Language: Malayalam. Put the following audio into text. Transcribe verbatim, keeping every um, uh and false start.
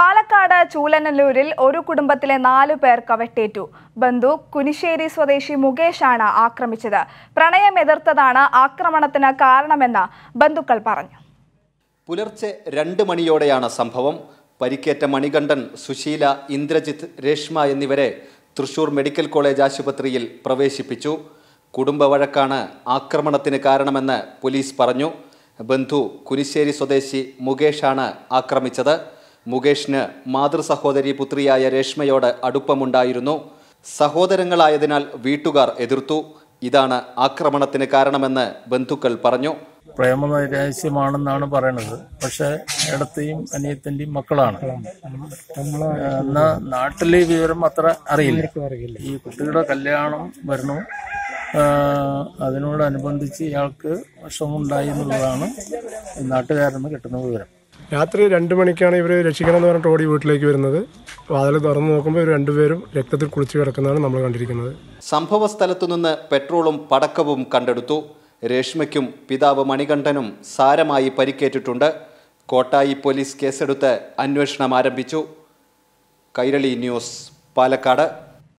പാലക്കാട് ചൂലനല്ലൂരിൽ ഒരു കുടുംബത്തിലെ നാലു പേർ കവട്ടേറ്റു. ബന്ധു കുനിശ്ശേരി സ്വദേശി മുകേഷാണ് ആക്രമിച്ചത്. പ്രണയം എതിർത്തതാണ് ആക്രമണത്തിന് കാരണമെന്ന് ബന്ധുക്കൾ പറഞ്ഞു. പുലർച്ചെ രണ്ട് മണിയോടെയാണ് സംഭവം. പരിക്കേറ്റ മണികണ്ഠൻ, സുശീല, ഇന്ദ്രജിത്ത്, രേഷ്മ എന്നിവരെ തൃശൂർ മെഡിക്കൽ കോളേജ് ആശുപത്രിയിൽ പ്രവേശിപ്പിച്ചു. കുടുംബ വഴക്കാണ് ആക്രമണത്തിന് കാരണമെന്ന് പോലീസ് പറഞ്ഞു. ബന്ധു കുനിശ്ശേരി സ്വദേശി മുകേഷാണ് ആക്രമിച്ചത്. മുകേഷിന് മാതൃസഹോദരി പുത്രിയായ രേഷ്മയോട് അടുപ്പമുണ്ടായിരുന്നു. സഹോദരങ്ങളായതിനാൽ വീട്ടുകാർ എതിർത്തു. ഇതാണ് ആക്രമണത്തിന് കാരണമെന്ന് ബന്ധുക്കൾ പറഞ്ഞു. പ്രേമ വൈരാശ്യമാണെന്നാണ് പറയണത്. പക്ഷെ ഇടത്തെയും അനിയത്തിന്റെയും മക്കളാണ്. എന്നാ നാട്ടിലെ വിവരം അത്ര അറിയില്ല. ഈ കുട്ടിയുടെ കല്യാണം വരണു, അതിനോടനുബന്ധിച്ച് ഇയാൾക്ക് വിഷമുണ്ടായി എന്നുള്ളതാണ് നാട്ടുകാരെന്ന് കിട്ടുന്ന വിവരം. രാത്രി രണ്ട് മണിക്കാണ് ഇവർ രക്ഷിക്കണമെന്ന് പറഞ്ഞിട്ട് ഓടി വീട്ടിലേക്ക് വരുന്നത്. വാതിൽ തുറന്നു നോക്കുമ്പോൾ ഇവർ രണ്ടുപേരും രക്തത്തിൽ കുളിച്ചു കിടക്കുന്നതാണ് നമ്മൾ കണ്ടിരിക്കുന്നത്. സംഭവ സ്ഥലത്തു നിന്ന് പെട്രോളും പടക്കവും കണ്ടെടുത്തു. രേഷ്മയ്ക്കും പിതാവ് മണികണ്ഠനും സാരമായി പരിക്കേറ്റിട്ടുണ്ട്. കോട്ടായി പോലീസ് കേസെടുത്ത് അന്വേഷണം ആരംഭിച്ചു. കൈരളി ന്യൂസ്, പാലക്കാട്.